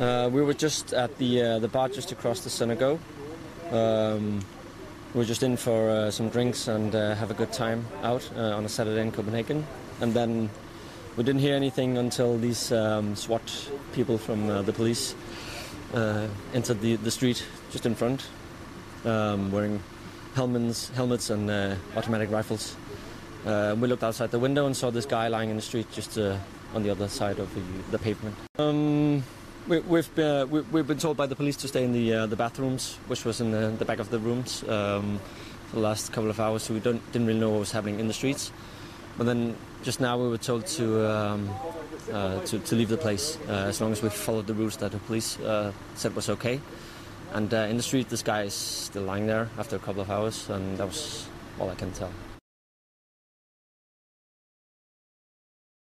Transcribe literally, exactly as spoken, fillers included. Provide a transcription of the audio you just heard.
Uh, we were just at the uh, the bar just across the synagogue. Um, we were just in for uh, some drinks and uh, have a good time out uh, on a Saturday in Copenhagen. And then we didn't hear anything until these um, SWAT people from uh, the police uh, entered the, the street just in front, um, wearing helmets, helmets and uh, automatic rifles. Uh, we looked outside the window and saw this guy lying in the street just uh, on the other side of the, the pavement. Um, We, we've, been, uh, we, we've been told by the police to stay in the uh, the bathrooms, which was in the, the back of the rooms um, for the last couple of hours, so we don't, didn't really know what was happening in the streets. But then just now we were told to um, uh, to, to leave the place, uh, as long as we followed the rules that the police uh, said was okay. And uh, in the street this guy is still lying there after a couple of hours, and that was all I can tell.